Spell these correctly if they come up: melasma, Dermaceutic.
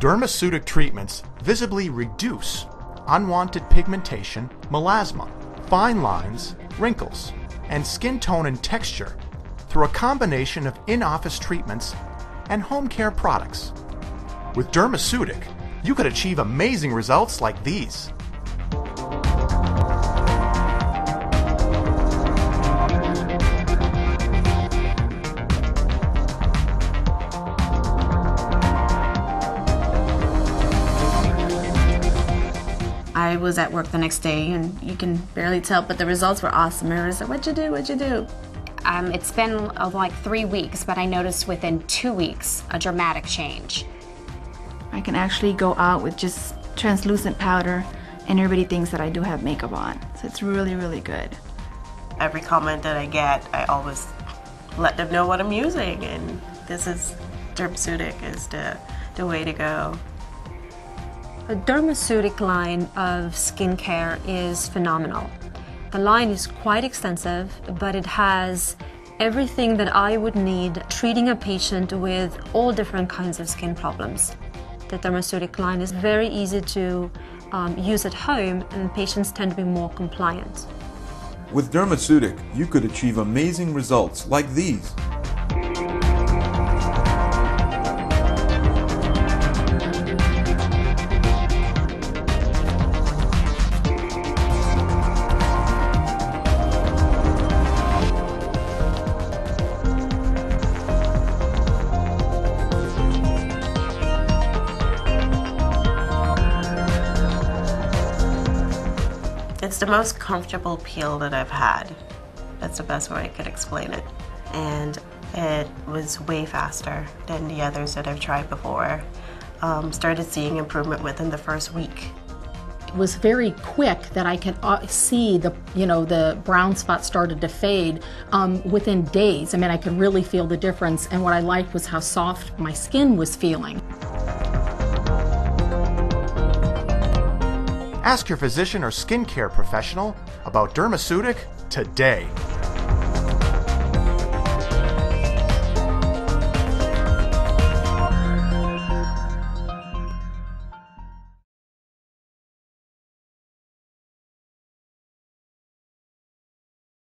Dermaceutic treatments visibly reduce unwanted pigmentation, melasma, fine lines, wrinkles, and skin tone and texture through a combination of in-office treatments and home care products. With Dermaceutic, you could achieve amazing results like these. I was at work the next day, and you can barely tell, but the results were awesome. I was like, "What'd you do? What'd you do?" It's been like 3 weeks, but I noticed within 2 weeks a dramatic change. I can actually go out with just translucent powder, and everybody thinks that I do have makeup on. So it's really, really good. Every comment that I get, I always let them know what I'm using, and this is Dermaceutic is the way to go. The Dermaceutic line of skincare is phenomenal. The line is quite extensive, but it has everything that I would need treating a patient with all different kinds of skin problems. The Dermaceutic line is very easy to use at home, and patients tend to be more compliant. With Dermaceutic, you could achieve amazing results like these. It's the most comfortable peel that I've had. That's the best way I could explain it. And it was way faster than the others that I've tried before. Started seeing improvement within the first week. It was very quick that I could see the brown spot started to fade within days. I mean, I could really feel the difference. And what I liked was how soft my skin was feeling. Ask your physician or skincare professional about Dermaceutic today.